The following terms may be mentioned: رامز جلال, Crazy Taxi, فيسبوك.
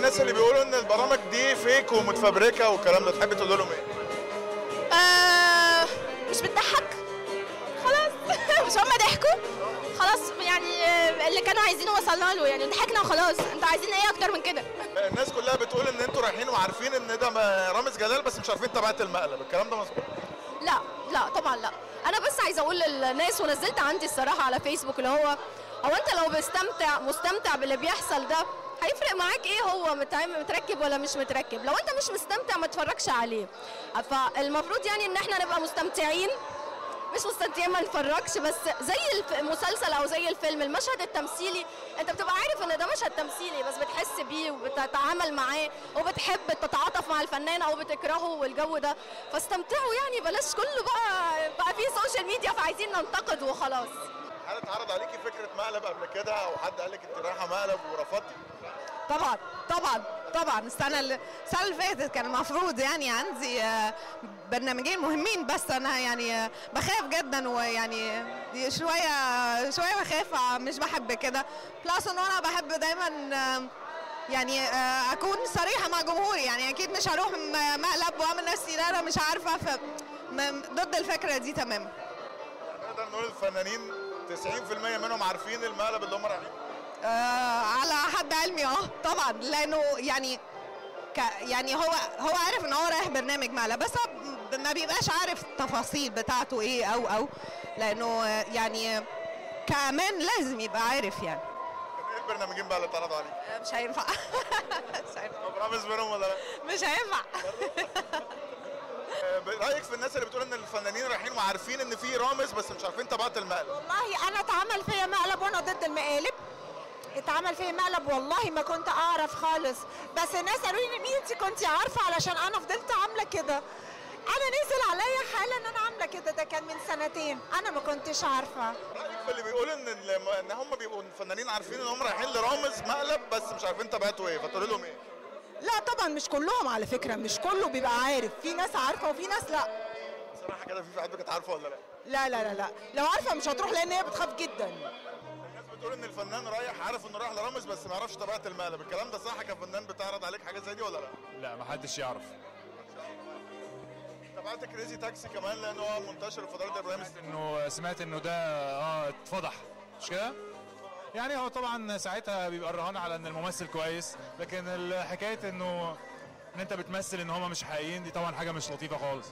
الناس اللي بيقولوا ان البرامج دي فيك ومتفبركه والكلام ده، تحب تقول لهم ايه؟ مش بتضحك خلاص. مش هما ضحكوا خلاص، يعني اللي كانوا عايزينه وصلنا له، يعني ضحكنا وخلاص. انتوا عايزين ايه اكتر من كده؟ الناس كلها بتقول ان انتوا رايحين وعارفين ان ده رامز جلال، بس مش عارفين تبعت المقلب، الكلام ده مظبوط؟ لا طبعا لا. انا بس عايزه اقول للناس، ونزلت عندي الصراحه على فيسبوك اللي هو انت لو مستمتع باللي بيحصل ده، هيفرق معاك ايه هو متركب ولا مش متركب؟ لو انت مش مستمتع ما تتفرجش عليه. فالمفروض يعني ان احنا نبقى مستمتعين، مش مستمتعين ما نتفرجش. بس زي المسلسل او زي الفيلم، المشهد التمثيلي انت بتبقى عارف ان ده مشهد تمثيلي، بس بتحس بيه وبتتعامل معاه وبتحب تتعاطف مع الفنان او بتكرهه والجو ده. فاستمتعوا يعني، بلاش كله بقى فيه سوشيال ميديا فعايزين ننتقد وخلاص. هل اتعرض عليكي فكره مقلب قبل كده، او حد قال لك انت رايحه مقلب ورفضتي؟ طبعا السنه اللي فاتت كان المفروض يعني عندي برنامجين مهمين، بس انا يعني بخاف جدا، ويعني شويه بخاف، مش بحب كده. بلس ان انا بحب دايما يعني اكون صريحه مع جمهوري، يعني اكيد مش هروح مقلب واعمل نفسي لا انا مش عارفه. ضد الفكره دي تماما. نقدر نقول الفنانين 90% منهم عارفين المقلب اللي هم رايحين؟ على حد علمي طبعا، لانه يعني يعني هو عارف ان هو رايح برنامج مقلب، بس ما بيبقاش عارف التفاصيل بتاعته ايه او لانه يعني كمان لازم يبقى عارف يعني. ايه البرنامجين بقى اللي اتعرضوا عليك؟ مش هينفع. مش هينفع. طب رامز منهم ولا لا؟ مش هينفع. رايك في الناس اللي بتقول ان الفنانين رايحين وعارفين ان في رامز بس مش عارفين طبيعه المقلب؟ والله انا اتعمل فيا مقلب وانا ضد المقالب. اتعمل فيه مقلب والله ما كنت اعرف خالص، بس الناس قالوا لي مين انت كنت عارفه، علشان انا فضلت عامله كده. انا نزل عليا حاله ان انا عامله كده، ده كان من سنتين، انا ما كنتش عارفه. رايك في اللي بيقولوا ان هم بيبقوا الفنانين عارفين ان هم رايحين لرامز مقلب بس مش عارفين تبعته ايه، فتقول لهم ايه؟ لا طبعا مش كلهم على فكره، مش كله بيبقى عارف، في ناس عارفه وفي ناس لا. بصراحه كده في حد كانت عارفه ولا لا؟ لا لا لا لا، لو عارفه مش هتروح، لان هي بتخاف جدا. بتقول ان الفنان رايح عارف انه رايح لرامز بس ما يعرفش طبيعه المقلب، الكلام ده صح؟ كفنان بتعرض عليك حاجه زي دي ولا لا؟ لا ما حدش يعرف. تابعت كريزي تاكسي كمان لانه هو منتشر في فترات البرنامج، انه سمعت انه ده اتفضح، مش كده؟ يعني هو طبعا ساعتها بيبقى الرهان على ان الممثل كويس، لكن الحكايه انه انت بتمثل ان هم مش حقيقيين، دي طبعا حاجه مش لطيفه خالص.